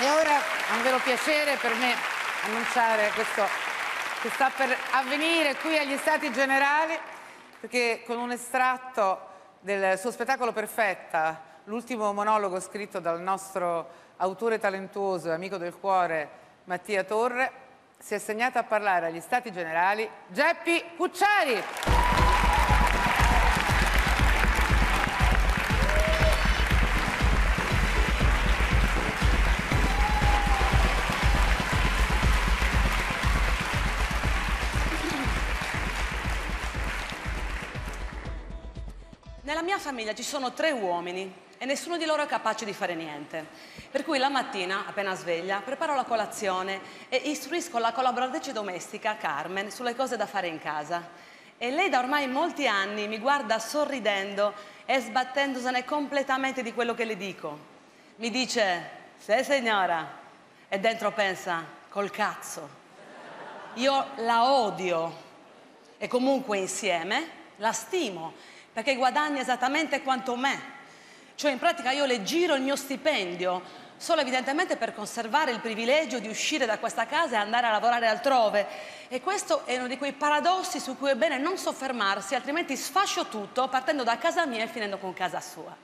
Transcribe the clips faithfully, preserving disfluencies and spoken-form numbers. E ora è un vero piacere per me annunciare questo che sta per avvenire qui agli Stati Generali, perché con un estratto del suo spettacolo Perfetta, l'ultimo monologo scritto dal nostro autore talentuoso e amico del cuore Mattia Torre, si è segnata a parlare agli Stati Generali Geppi Cucciari. Nella mia famiglia ci sono tre uomini e nessuno di loro è capace di fare niente. Per cui la mattina, appena sveglia, preparo la colazione e istruisco la collaboratrice domestica, Carmen, sulle cose da fare in casa. E lei da ormai molti anni mi guarda sorridendo e sbattendosene completamente di quello che le dico. Mi dice, sì signora, e dentro pensa, col cazzo. Io la odio e comunque insieme la stimo, perché guadagna esattamente quanto me. Cioè in pratica io le giro il mio stipendio, solo evidentemente per conservare il privilegio di uscire da questa casa e andare a lavorare altrove. E questo è uno di quei paradossi su cui è bene non soffermarsi, altrimenti sfascio tutto partendo da casa mia e finendo con casa sua.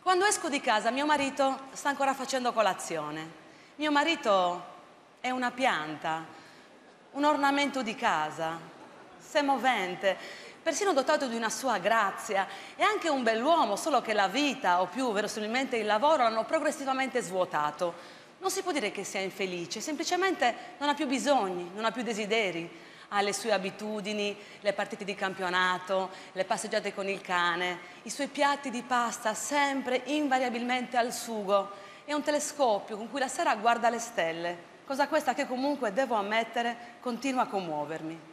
Quando esco di casa mio marito sta ancora facendo colazione. Mio marito è una pianta, un ornamento di casa, semovente, persino dotato di una sua grazia, è anche un bell'uomo, solo che la vita, o più verosimilmente il lavoro, l'hanno progressivamente svuotato. Non si può dire che sia infelice, semplicemente non ha più bisogni, non ha più desideri, ha le sue abitudini, le partite di campionato, le passeggiate con il cane, i suoi piatti di pasta sempre invariabilmente al sugo e un telescopio con cui la sera guarda le stelle, cosa questa che comunque, devo ammettere, continua a commuovermi.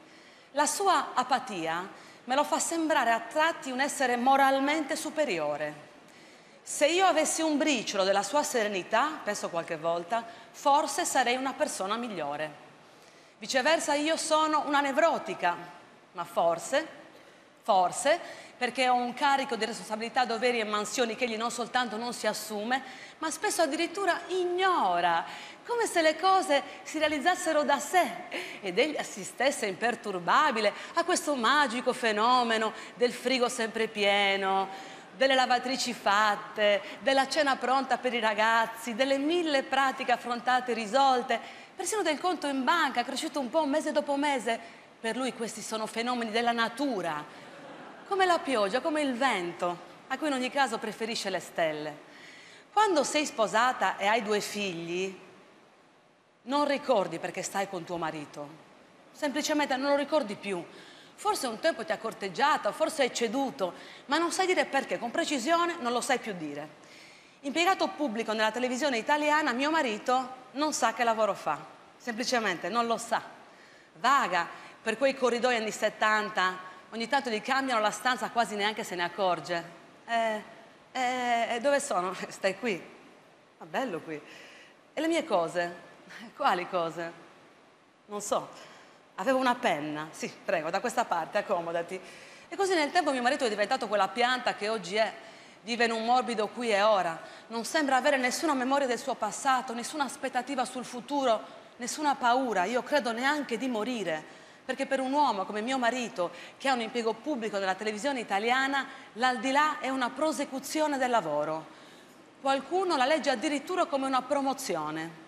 La sua apatia me lo fa sembrare a tratti un essere moralmente superiore. Se io avessi un briciolo della sua serenità, penso qualche volta, forse sarei una persona migliore. Viceversa io sono una nevrotica, ma forse, forse, perché ho un carico di responsabilità, doveri e mansioni che egli non soltanto non si assume, ma spesso addirittura ignora, come se le cose si realizzassero da sé ed egli assistesse imperturbabile a questo magico fenomeno del frigo sempre pieno, delle lavatrici fatte, della cena pronta per i ragazzi, delle mille pratiche affrontate e risolte, persino del conto in banca cresciuto un po' mese dopo mese. Per lui questi sono fenomeni della natura, come la pioggia, come il vento, a cui in ogni caso preferisce le stelle. Quando sei sposata e hai due figli, non ricordi perché stai con tuo marito, semplicemente non lo ricordi più. Forse un tempo ti ha corteggiato, forse hai ceduto, ma non sai dire perché, con precisione non lo sai più dire. Impiegato pubblico nella televisione italiana, mio marito non sa che lavoro fa, semplicemente non lo sa. Vaga per quei corridoi anni settanta, ogni tanto gli cambiano la stanza, quasi neanche se ne accorge. Eh, eh, dove sono? Stai qui. Ma bello qui. E le mie cose? Quali cose? Non so. Avevo una penna. Sì, prego, da questa parte, accomodati. E così nel tempo mio marito è diventato quella pianta che oggi è. Vive in un morbido qui e ora. Non sembra avere nessuna memoria del suo passato, nessuna aspettativa sul futuro, nessuna paura. Io credo neanche di morire. Perché per un uomo come mio marito, che ha un impiego pubblico nella televisione italiana, l'aldilà è una prosecuzione del lavoro. Qualcuno la legge addirittura come una promozione.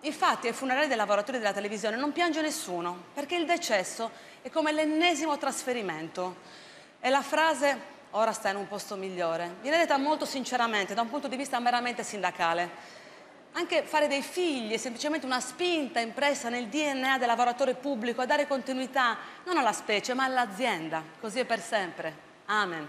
Infatti ai funerali dei lavoratori della televisione non piange nessuno, perché il decesso è come l'ennesimo trasferimento. E la frase, ora sta in un posto migliore, viene detta molto sinceramente, da un punto di vista meramente sindacale. Anche fare dei figli è semplicemente una spinta impressa nel D N A del lavoratore pubblico a dare continuità, non alla specie, ma all'azienda. Così è per sempre. Amen.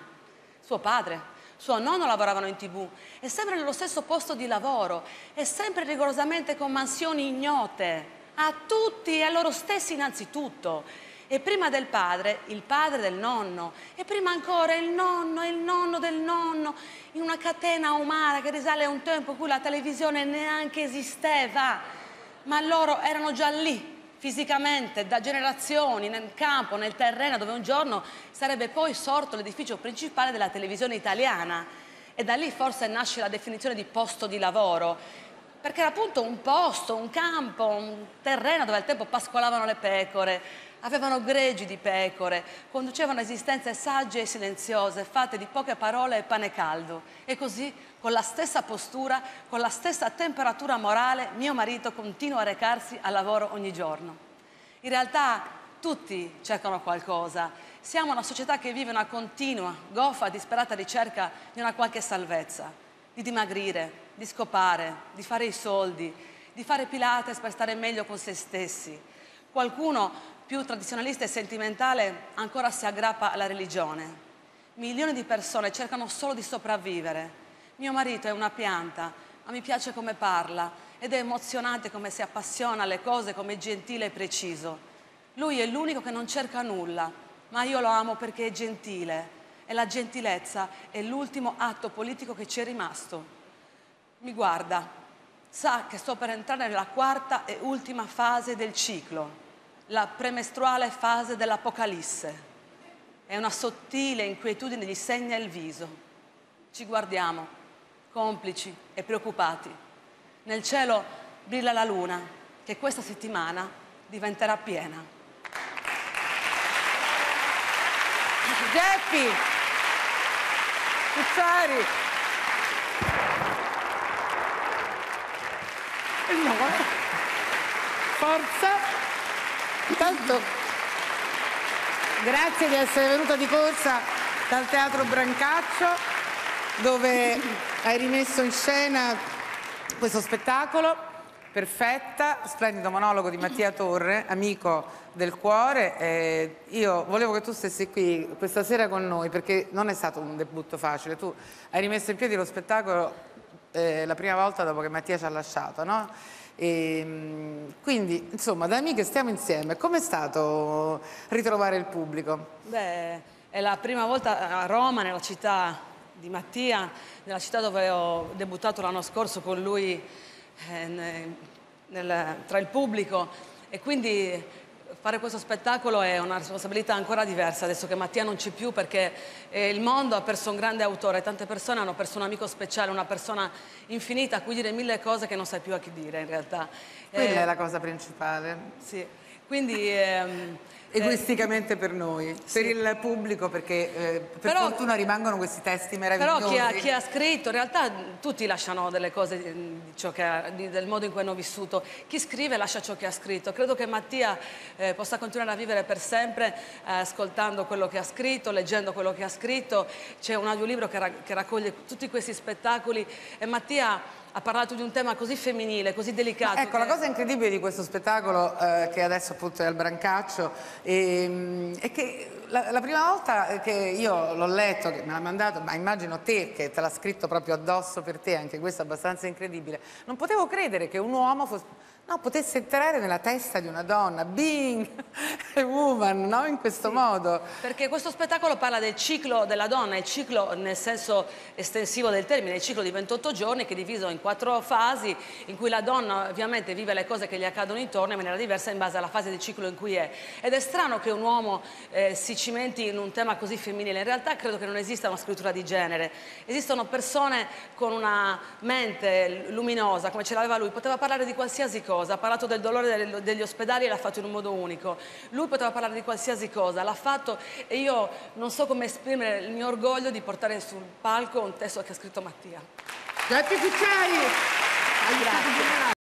Suo padre, suo nonno lavoravano in tv, è sempre nello stesso posto di lavoro, è sempre rigorosamente con mansioni ignote, a tutti e a loro stessi innanzitutto. E prima del padre, il padre del nonno, e prima ancora il nonno e il nonno del nonno, in una catena umana che risale a un tempo in cui la televisione neanche esisteva, ma loro erano già lì, fisicamente, da generazioni, nel campo, nel terreno, dove un giorno sarebbe poi sorto l'edificio principale della televisione italiana. E da lì forse nasce la definizione di posto di lavoro, perché era appunto un posto, un campo, un terreno dove al tempo pascolavano le pecore, avevano greggi di pecore, conducevano esistenze sagge e silenziose, fatte di poche parole e pane caldo. E così, con la stessa postura, con la stessa temperatura morale, mio marito continua a recarsi al lavoro ogni giorno. In realtà tutti cercano qualcosa. Siamo una società che vive una continua, goffa, disperata ricerca di una qualche salvezza, di dimagrire, di scopare, di fare i soldi, di fare pilates per stare meglio con se stessi. Qualcuno più tradizionalista e sentimentale ancora si aggrappa alla religione. Milioni di persone cercano solo di sopravvivere. Mio marito è una pianta, ma mi piace come parla ed è emozionante come si appassiona alle cose, come è gentile e preciso. Lui è l'unico che non cerca nulla, ma io lo amo perché è gentile e la gentilezza è l'ultimo atto politico che ci è rimasto. Mi guarda, sa che sto per entrare nella quarta e ultima fase del ciclo, la premestruale fase dell'Apocalisse. È una sottile inquietudine gli segna il viso. Ci guardiamo, complici e preoccupati. Nel cielo brilla la luna, che questa settimana diventerà piena. Geppi Cucciari. No, forza. Intanto grazie di essere venuta di corsa dal Teatro Brancaccio, dove hai rimesso in scena questo spettacolo Perfetta, splendido monologo di Mattia Torre, amico del cuore. Eh, io volevo che tu stessi qui questa sera con noi, perché non è stato un debutto facile. Tu hai rimesso in piedi lo spettacolo eh, la prima volta dopo che Mattia ci ha lasciato, no? E quindi, insomma, da amiche stiamo insieme. Com'è stato ritrovare il pubblico? Beh, è la prima volta a Roma, nella città di Mattia, nella città dove ho debuttato l'anno scorso con lui. Nel, nel, tra il pubblico, e quindi fare questo spettacolo è una responsabilità ancora diversa adesso che Mattia non c'è più, perché eh, il mondo ha perso un grande autore, tante persone hanno perso un amico speciale, una persona infinita a cui dire mille cose che non sai più a chi dire in realtà. Quella eh, è la cosa principale. Sì, quindi ehm, egoisticamente eh, per noi, sì. Per il pubblico, perché eh, per però, fortuna rimangono questi testi meravigliosi. Però chi ha, chi ha scritto, in realtà tutti lasciano delle cose di ciò che ha, di, del modo in cui hanno vissuto. Chi scrive lascia ciò che ha scritto. Credo che Mattia eh, possa continuare a vivere per sempre eh, ascoltando quello che ha scritto, leggendo quello che ha scritto. C'è un audiolibro che, ra che raccoglie tutti questi spettacoli e Mattia ha parlato di un tema così femminile, così delicato. Ma ecco, che... la cosa incredibile di questo spettacolo, eh, che adesso appunto è al Brancaccio, e, è che la, la prima volta che io l'ho letto, che me l'ha mandato, ma immagino te, che te l'ha scritto proprio addosso per te, anche questo è abbastanza incredibile, non potevo credere che un uomo fosse, no, potesse entrare nella testa di una donna, being a woman, no? In questo sì, modo. Perché questo spettacolo parla del ciclo della donna, il ciclo nel senso estensivo del termine, il ciclo di ventotto giorni che è diviso in quattro fasi, in cui la donna ovviamente vive le cose che gli accadono intorno in maniera diversa in base alla fase del ciclo in cui è. Ed è strano che un uomo eh, si cimenti in un tema così femminile. In realtà credo che non esista una scrittura di genere. Esistono persone con una mente luminosa, come ce l'aveva lui, poteva parlare di qualsiasi cosa. Ha parlato del dolore degli ospedali e l'ha fatto in un modo unico. Lui poteva parlare di qualsiasi cosa, l'ha fatto, e io non so come esprimere il mio orgoglio di portare sul palco un testo che ha scritto Mattia. Geppi Cucciari.